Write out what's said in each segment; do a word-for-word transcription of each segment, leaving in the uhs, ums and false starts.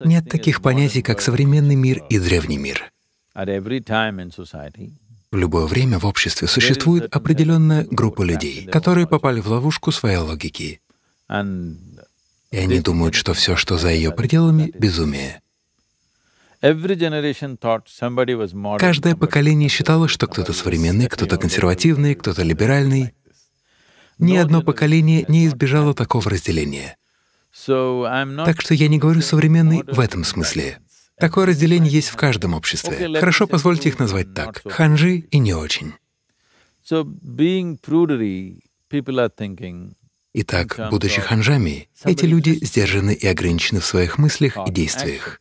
Нет таких понятий, как современный мир и древний мир. В любое время в обществе существует определенная группа людей, которые попали в ловушку своей логики. И они думают, что все, что за ее пределами, — безумие. Каждое поколение считало, что кто-то современный, кто-то консервативный, кто-то либеральный. Ни одно поколение не избежало такого разделения. Так что я не говорю «современный» в этом смысле. Такое разделение есть в каждом обществе. Хорошо, позвольте их назвать так — ханжи и не очень. Итак, будучи ханжами, эти люди сдержаны и ограничены в своих мыслях и действиях.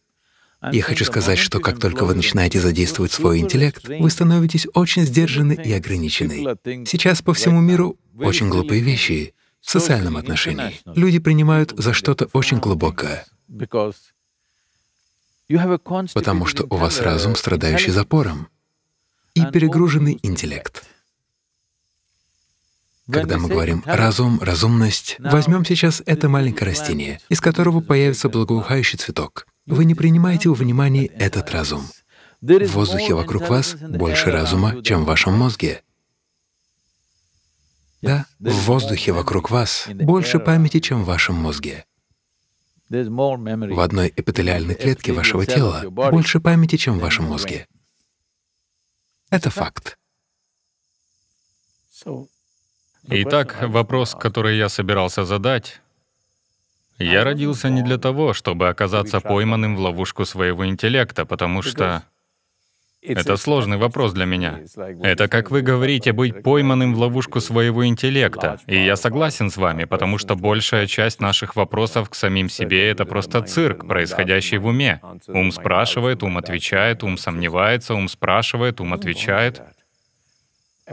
Я хочу сказать, что как только вы начинаете задействовать свой интеллект, вы становитесь очень сдержаны и ограничены. Сейчас по всему миру очень глупые вещи в социальном отношении. Люди принимают за что-то очень глубокое, потому что у вас разум, страдающий запором, и перегруженный интеллект. Когда мы говорим «разум», «разумность», возьмем сейчас это маленькое растение, из которого появится благоухающий цветок. Вы не принимаете во внимание этот разум. В воздухе вокруг вас больше разума, чем в вашем мозге. Да, в воздухе вокруг вас больше памяти, чем в вашем мозге. В одной эпителиальной клетке вашего тела больше памяти, чем в вашем мозге. Это факт. Итак, вопрос, который я собирался задать. Я родился не для того, чтобы оказаться пойманным в ловушку своего интеллекта, потому что это сложный вопрос для меня. Это, как вы говорите, быть пойманным в ловушку своего интеллекта. И я согласен с вами, потому что большая часть наших вопросов к самим себе — это просто цирк, происходящий в уме. Ум спрашивает, ум отвечает, ум сомневается, ум спрашивает, ум отвечает.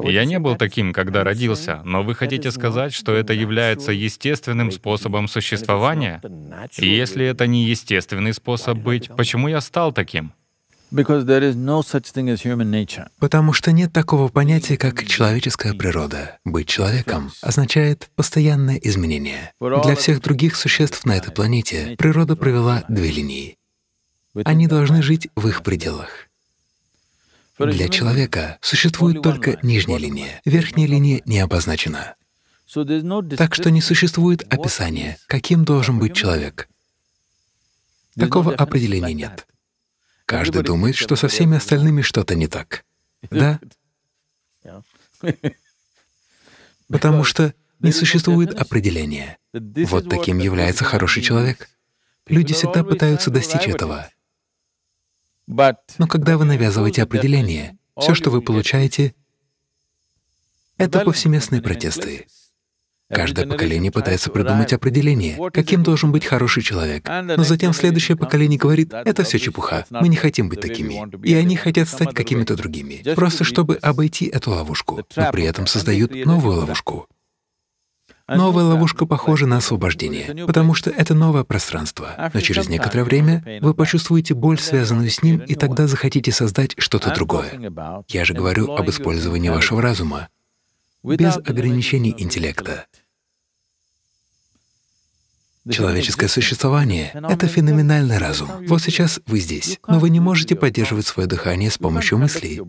Я не был таким, когда родился, но вы хотите сказать, что это является естественным способом существования? И если это не естественный способ быть, почему я стал таким? Потому что нет такого понятия, как человеческая природа. Быть человеком означает постоянное изменение. Для всех других существ на этой планете природа провела две линии. Они должны жить в их пределах. Для человека существует только нижняя линия, верхняя линия не обозначена. Так что не существует описания, каким должен быть человек. Такого определения нет. Каждый думает, что со всеми остальными что-то не так. Да? Потому что не существует определения. Вот таким является хороший человек. Люди всегда пытаются достичь этого. Но когда вы навязываете определение, все, что вы получаете, — это повсеместные протесты. Каждое поколение пытается придумать определение, каким должен быть хороший человек, но затем следующее поколение говорит, это все чепуха, мы не хотим быть такими. И они хотят стать какими-то другими, просто чтобы обойти эту ловушку, но при этом создают новую ловушку. Новая ловушка похожа на освобождение, потому что это новое пространство. Но через некоторое время вы почувствуете боль, связанную с ним, и тогда захотите создать что-то другое. Я же говорю об использовании вашего разума, без ограничений интеллекта. Человеческое существование — это феноменальный разум. Вот сейчас вы здесь, но вы не можете поддерживать свое дыхание с помощью мыслей,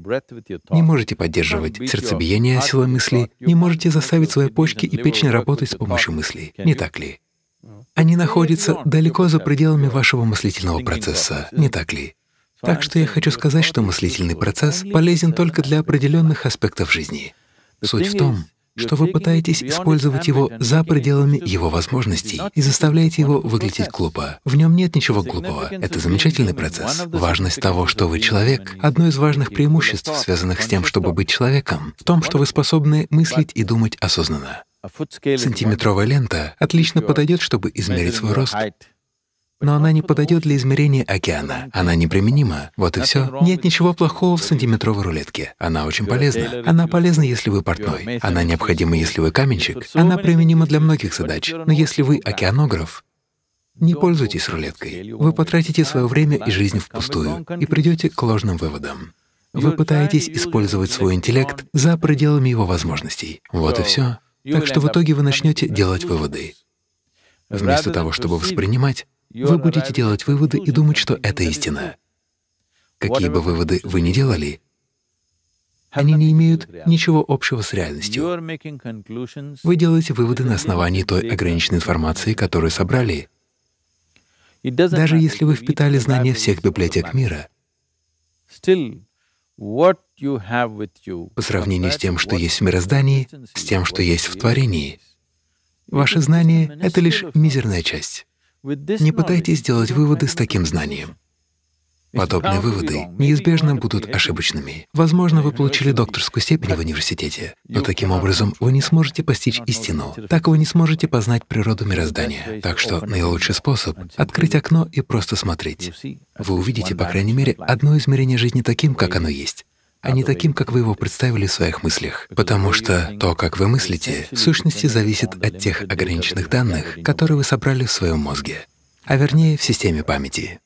не можете поддерживать сердцебиение силой мысли, не можете заставить свои почки и печень работать с помощью мыслей. Не так ли? Они находятся далеко за пределами вашего мыслительного процесса. Не так ли? Так что я хочу сказать, что мыслительный процесс полезен только для определенных аспектов жизни. Суть в том, что вы пытаетесь использовать его за пределами его возможностей и заставляете его выглядеть глупо. В нем нет ничего глупого. Это замечательный процесс. Важность того, что вы человек, — одно из важных преимуществ, связанных с тем, чтобы быть человеком, в том, что вы способны мыслить и думать осознанно. Сантиметровая лента отлично подойдет, чтобы измерить свой рост, но она не подойдет для измерения океана. Она неприменима. Вот и все. Нет ничего плохого в сантиметровой рулетке. Она очень полезна. Она полезна, если вы портной. Она необходима, если вы каменщик. Она применима для многих задач. Но если вы океанограф, не пользуйтесь рулеткой. Вы потратите свое время и жизнь впустую и придете к ложным выводам. Вы пытаетесь использовать свой интеллект за пределами его возможностей. Вот и все. Так что в итоге вы начнете делать выводы. Вместо того, чтобы воспринимать, вы будете делать выводы и думать, что это истина. Какие бы выводы вы ни делали, они не имеют ничего общего с реальностью. Вы делаете выводы на основании той ограниченной информации, которую собрали. Даже если вы впитали знания всех библиотек мира, по сравнению с тем, что есть в мироздании, с тем, что есть в творении, ваши знания — это лишь мизерная часть. Не пытайтесь делать выводы с таким знанием. Подобные выводы неизбежно будут ошибочными. Возможно, вы получили докторскую степень в университете, но таким образом вы не сможете постичь истину, так вы не сможете познать природу мироздания. Так что наилучший способ — открыть окно и просто смотреть. Вы увидите, по крайней мере, одно измерение жизни таким, как оно есть, а не таким, как вы его представили в своих мыслях. Потому что то, как вы мыслите, в сущности зависит от тех ограниченных данных, которые вы собрали в своем мозге, а вернее, в системе памяти.